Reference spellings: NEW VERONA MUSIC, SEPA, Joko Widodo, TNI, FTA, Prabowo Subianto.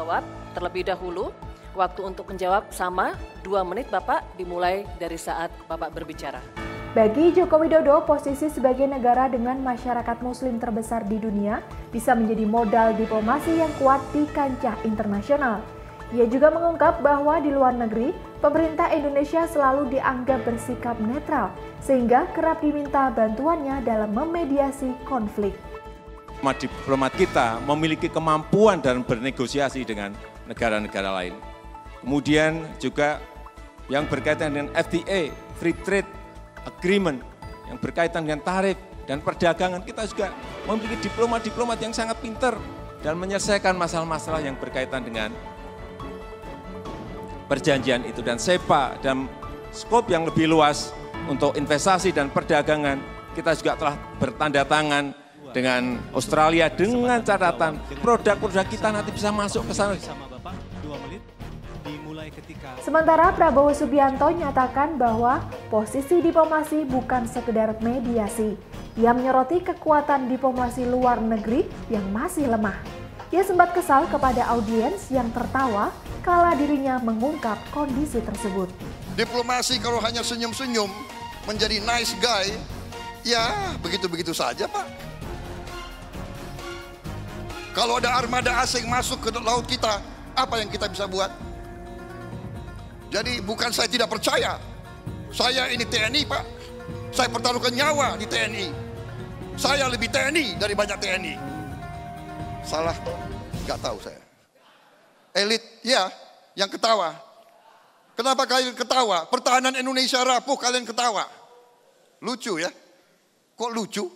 Jawab terlebih dahulu, waktu untuk menjawab sama 2 menit Bapak, dimulai dari saat Bapak berbicara. Bagi Joko Widodo, posisi sebagai negara dengan masyarakat muslim terbesar di dunia bisa menjadi modal diplomasi yang kuat di kancah internasional. Ia juga mengungkap bahwa di luar negeri, pemerintah Indonesia selalu dianggap bersikap netral, sehingga kerap diminta bantuannya dalam memediasi konflik. Diplomat kita memiliki kemampuan dan bernegosiasi dengan negara-negara lain. Kemudian juga yang berkaitan dengan FTA, Free Trade Agreement, yang berkaitan dengan tarif dan perdagangan, kita juga memiliki diplomat-diplomat yang sangat pintar dan menyelesaikan masalah-masalah yang berkaitan dengan perjanjian itu dan SEPA dan skop yang lebih luas untuk investasi dan perdagangan. Kita juga telah bertanda tangan dengan Australia, dengan catatan produk-produk kita nanti bisa masuk ke sana. Sementara Prabowo Subianto nyatakan bahwa posisi diplomasi bukan sekedar mediasi. Ia menyoroti kekuatan diplomasi luar negeri yang masih lemah. Ia sempat kesal kepada audiens yang tertawa kala dirinya mengungkap kondisi tersebut. Diplomasi kalau hanya senyum-senyum, menjadi nice guy, ya begitu-begitu saja Pak. Kalau ada armada asing masuk ke laut kita, apa yang kita bisa buat? Jadi bukan saya tidak percaya. Saya ini TNI, Pak. Saya pertaruhkan nyawa di TNI. Saya lebih TNI dari banyak TNI. Salah? Nggak tahu saya. Elit, ya, yang ketawa. Kenapa kalian ketawa? Pertahanan Indonesia rapuh, kalian ketawa. Lucu ya? Kok lucu?